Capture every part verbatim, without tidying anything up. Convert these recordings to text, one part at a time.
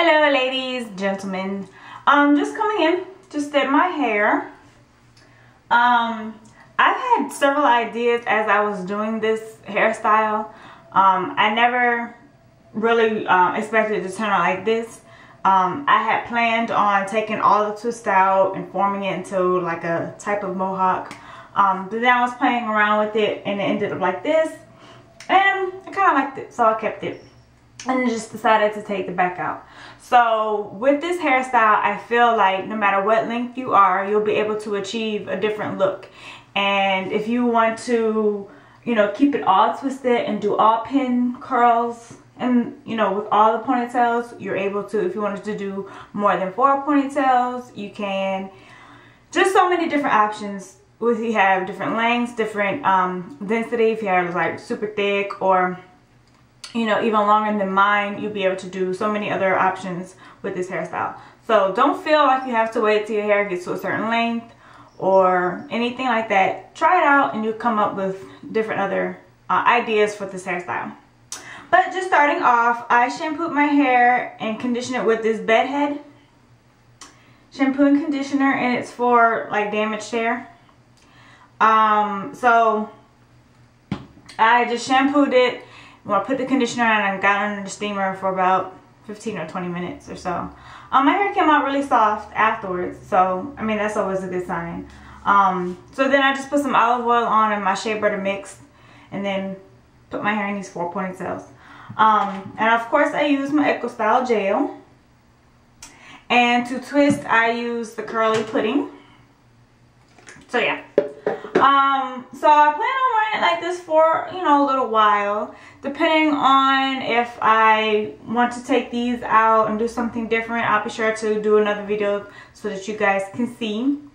Hello ladies, gentlemen. Um, just coming in, just did my hair. Um, I've had several ideas as I was doing this hairstyle. Um, I never really uh, expected it to turn out like this. Um, I had planned on taking all the twists out and forming it into like a type of mohawk. Um, but then I was playing around with it and it ended up like this. And I kind of liked it, so I kept it. And just decided to take the back out. So with this hairstyle, I feel like no matter what length you are, you'll be able to achieve a different look. And if you want to, you know, keep it all twisted and do all pin curls and, you know, with all the ponytails, you're able to. If you wanted to do more than four ponytails, you can. Just so many different options. With you have different lengths, different um, density. If your hair is like super thick or, you know, even longer than mine, you'll be able to do so many other options with this hairstyle. So don't feel like you have to wait till your hair gets to a certain length or anything like that. Try it out and you'll come up with different other uh, ideas for this hairstyle. But just starting off, I shampooed my hair and conditioned it with this Bedhead shampoo and conditioner, and it's for like damaged hair. Um, so I just shampooed it. Well, I put the conditioner on and got under the steamer for about fifteen or twenty minutes or so. Um, my hair came out really soft afterwards, so I mean that's always a good sign. Um, so then I just put some olive oil on and my shea butter mix, and then put my hair in these four ponytails. Um, and of course I use my EcoStyle Gel. And to twist, I use the Curly Pudding. So yeah. Um, so I plan on wearing it like this for, you know, a little while, depending on if I want to take these out and do something different. I'll be sure to do another video so that you guys can see. Um,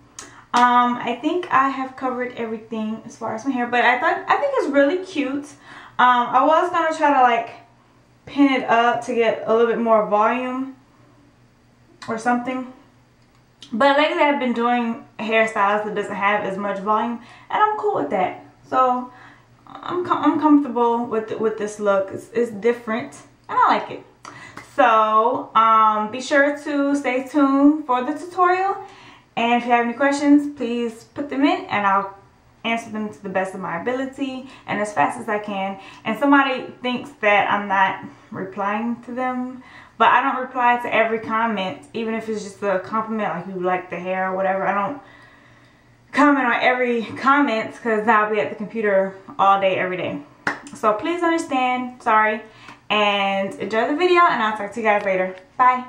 I think I have covered everything as far as my hair, but I thought, I think it's really cute. Um, I was going to try to like pin it up to get a little bit more volume or something. But lately I've been doing hairstyles that doesn't have as much volume, and I'm cool with that. So I'm com I'm comfortable with with this look. It's, it's different, and I like it. So um, be sure to stay tuned for the tutorial. And if you have any questions, please put them in, and I'll answer them to the best of my ability and as fast as I can. And somebody thinks that I'm not replying to them, but I don't reply to every comment, even if it's just a compliment, like you like the hair or whatever. I don't comment on every comment because I'll be at the computer all day, every day. So please understand, sorry, and enjoy the video, and I'll talk to you guys later. Bye.